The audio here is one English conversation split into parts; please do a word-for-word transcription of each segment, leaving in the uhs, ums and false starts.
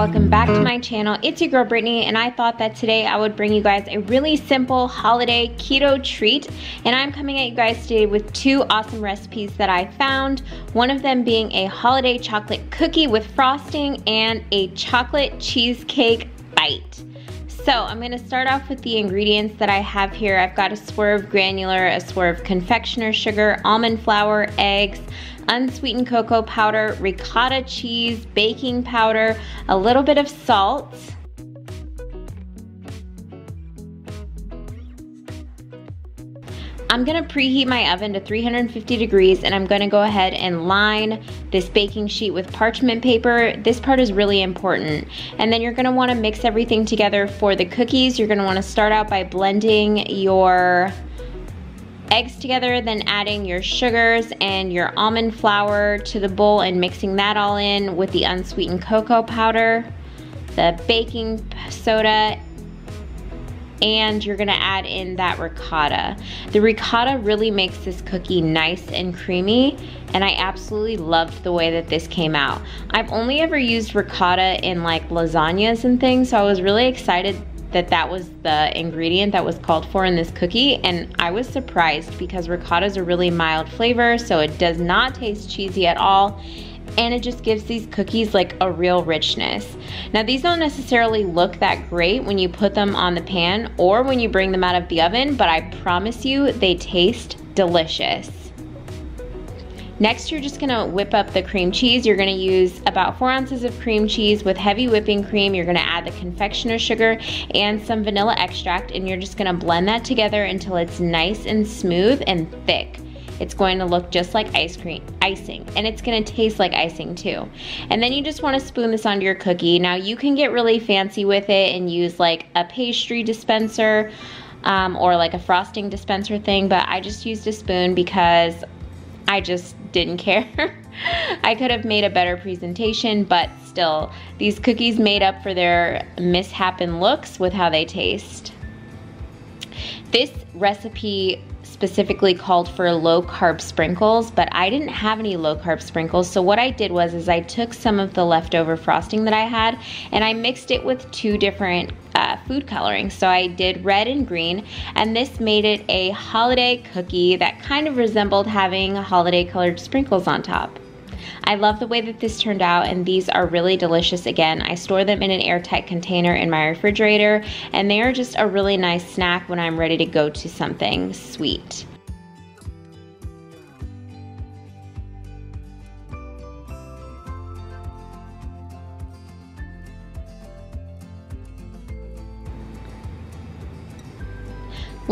welcome back to my channel. It's your girl Brittany, and I thought that today I would bring you guys a really simple holiday keto treat, and I'm coming at you guys today with two awesome recipes that I found, one of them being a holiday chocolate cookie with frosting and a chocolate cheesecake bite. So I'm gonna start off with the ingredients that I have here. I've got a Swerve granular, a Swerve confectioner sugar, almond flour, eggs, unsweetened cocoa powder, ricotta cheese, baking powder, a little bit of salt. I'm gonna preheat my oven to three hundred fifty degrees, and I'm gonna go ahead and line this baking sheet with parchment paper. This part is really important. And then you're gonna wanna mix everything together for the cookies. You're gonna wanna start out by blending your eggs together, then adding your sugars and your almond flour to the bowl and mixing that all in with the unsweetened cocoa powder, the baking soda, and you're gonna add in that ricotta. The ricotta really makes this cookie nice and creamy, and I absolutely loved the way that this came out. I've only ever used ricotta in like lasagnas and things, so I was really excited that that was the ingredient that was called for in this cookie, and I was surprised because ricotta is a really mild flavor, so it does not taste cheesy at all, and it just gives these cookies like a real richness. Now these don't necessarily look that great when you put them on the pan or when you bring them out of the oven, but I promise you they taste delicious. Next, you're just gonna whip up the cream cheese. You're gonna use about four ounces of cream cheese with heavy whipping cream. You're gonna add the confectioner sugar and some vanilla extract, and you're just gonna blend that together until it's nice and smooth and thick. It's going to look just like ice cream icing, and it's gonna taste like icing too. And then you just wanna spoon this onto your cookie. Now you can get really fancy with it and use like a pastry dispenser um, or like a frosting dispenser thing, but I just used a spoon because I just didn't care. I could have made a better presentation, but still, these cookies made up for their mishap in looks with how they taste. This recipe specifically called for low-carb sprinkles, but I didn't have any low-carb sprinkles, so what I did was is I took some of the leftover frosting that I had and I mixed it with two different Uh, food coloring. So I did red and green, and this made it a holiday cookie that kind of resembled having holiday colored sprinkles on top. I love the way that this turned out, and these are really delicious. Again, I store them in an airtight container in my refrigerator, and they are just a really nice snack when I'm ready to go to something sweet.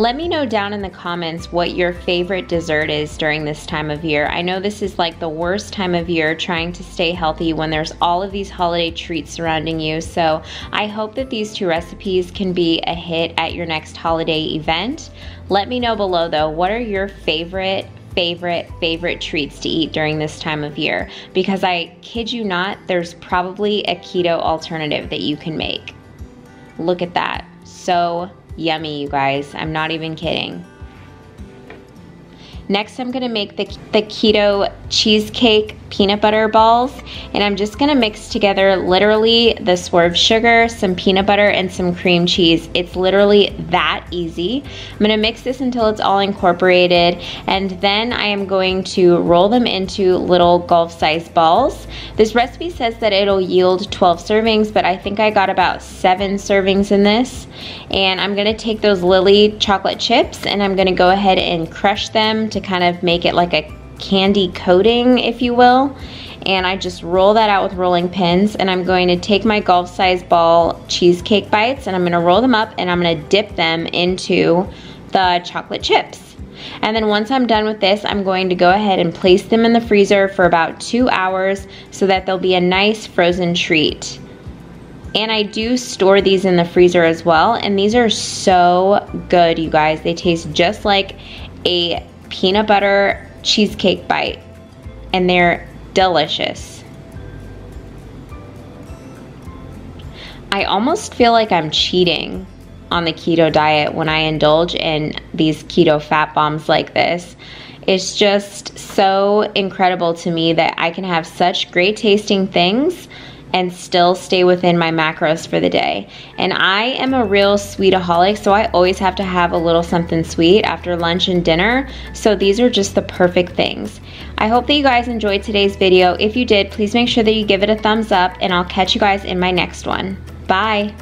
Let me know down in the comments what your favorite dessert is during this time of year. I know this is like the worst time of year trying to stay healthy when there's all of these holiday treats surrounding you. So I hope that these two recipes can be a hit at your next holiday event. Let me know below though, what are your favorite, favorite, favorite treats to eat during this time of year? Because I kid you not, there's probably a keto alternative that you can make. Look at that. So yummy, you guys. I'm not even kidding. Next, I'm gonna make the, the keto cheesecake peanut butter balls, and I'm just gonna mix together literally the Swerve sugar, some peanut butter, and some cream cheese. It's literally that easy. I'm gonna mix this until it's all incorporated, and then I am going to roll them into little golf-sized balls. This recipe says that it'll yield twelve servings, but I think I got about seven servings in this. And I'm gonna take those Lily chocolate chips, and I'm gonna go ahead and crush them to kind of make it like a candy coating, if you will, and I just roll that out with rolling pins. And I'm going to take my golf size ball cheesecake bites, and I'm gonna roll them up, and I'm gonna dip them into the chocolate chips. And then once I'm done with this, I'm going to go ahead and place them in the freezer for about two hours so that they'll be a nice frozen treat. And I do store these in the freezer as well, and these are so good, you guys. They taste just like a peanut butter cheesecake bite, and they're delicious. I almost feel like I'm cheating on the keto diet when I indulge in these keto fat bombs like this. It's just so incredible to me that I can have such great tasting things and still stay within my macros for the day. And I am a real sweetaholic, so I always have to have a little something sweet after lunch and dinner, so these are just the perfect things. I hope that you guys enjoyed today's video. If you did, please make sure that you give it a thumbs up, and I'll catch you guys in my next one. Bye!